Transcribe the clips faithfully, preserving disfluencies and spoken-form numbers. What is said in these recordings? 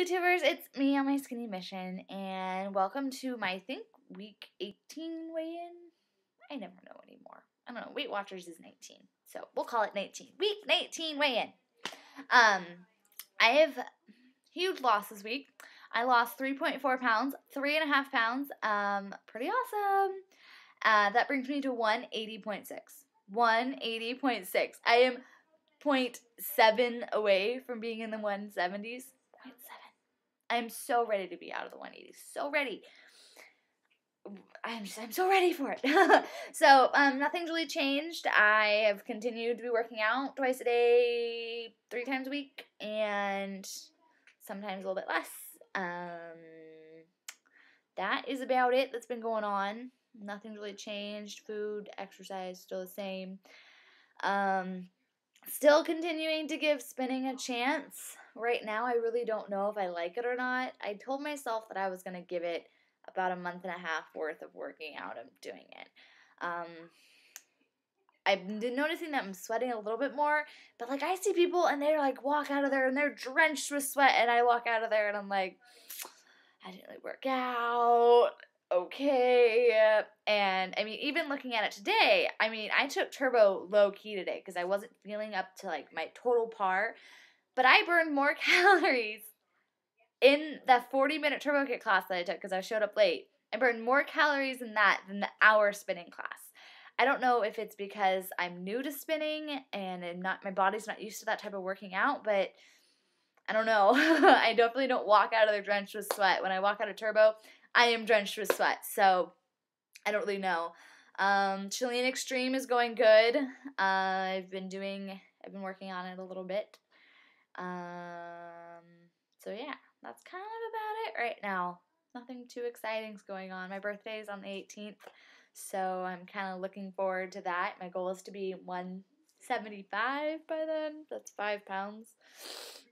YouTubers, it's me on my skinny mission, and welcome to my, I think, week eighteen weigh-in? I never know anymore. I don't know. Weight Watchers is nineteen, so we'll call it nineteen. Week nineteen weigh-in. Um, I have huge loss this week. I lost three point four pounds, three and a half pounds. Um, pretty awesome. Uh, that brings me to one eighty point six. one eighty point six. I am zero point seven away from being in the one seventies. zero point seven. I'm so ready to be out of the one eighties. So ready. I'm just, I'm so ready for it. So um, nothing's really changed. I have continued to be working out twice a day, three times a week, and sometimes a little bit less. Um, that is about it that's been going on. Nothing's really changed. Food, exercise, still the same. Um, still continuing to give spinning a chance. Right now, I really don't know if I like it or not. I told myself that I was going to give it about a month and a half worth of working out of doing it. Um, I've been noticing that I'm sweating a little bit more, but like I see people and they're like walk out of there and they're drenched with sweat, and I walk out of there and I'm like, I didn't really work out. Okay. And I mean, even looking at it today, I mean, I took turbo low key today because I wasn't feeling up to like my total par, but I burned more calories in that forty minute turbo kick class that I took because I showed up late. I burned more calories in that than the hour spinning class. I don't know if it's because I'm new to spinning and I'm not, my body's not used to that type of working out, but I don't know. I definitely don't walk out of there drenched with sweat. When I walk out of turbo, I am drenched with sweat, so I don't really know. Um, Chilean Extreme is going good. Uh, I've been doing, I've been working on it a little bit. Um, so yeah, that's kind of about it right now. Nothing too exciting's going on. My birthday is on the eighteenth, so I'm kind of looking forward to that. My goal is to be one seventy-five by then. That's five pounds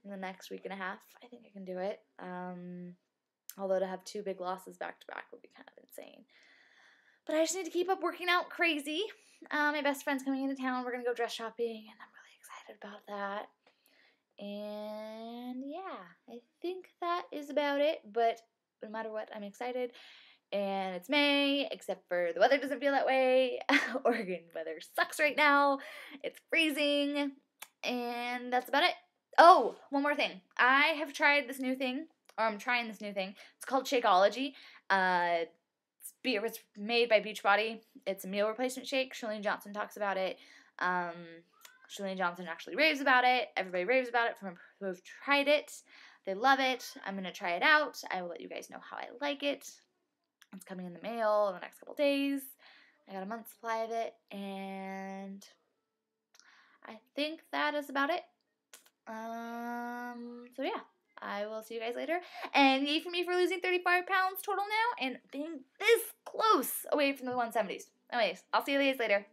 in the next week and a half. I think I can do it. Um... Although to have two big losses back to back would be kind of insane. But I just need to keep up working out crazy. Uh, my best friend's coming into town. We're going to go dress shopping, and I'm really excited about that. And yeah, I think that is about it. But no matter what, I'm excited. And it's May, except for the weather doesn't feel that way. Oregon weather sucks right now. It's freezing. And that's about it. Oh, one more thing. I have tried this new thing. Or I'm trying this new thing. It's called Shakeology. Uh, it's be, it was made by Beachbody. It's a meal replacement shake. Shalene Johnson talks about it. Um, Shalene Johnson actually raves about it. Everybody raves about it from who have tried it. They love it. I'm going to try it out. I will let you guys know how I like it. It's coming in the mail in the next couple days. I got a month's supply of it. And I think that is about it. Um, so yeah. I will see you guys later, and yay for me for losing thirty-five pounds total now and being this close away from the one seventies. Anyways, I'll see you guys later.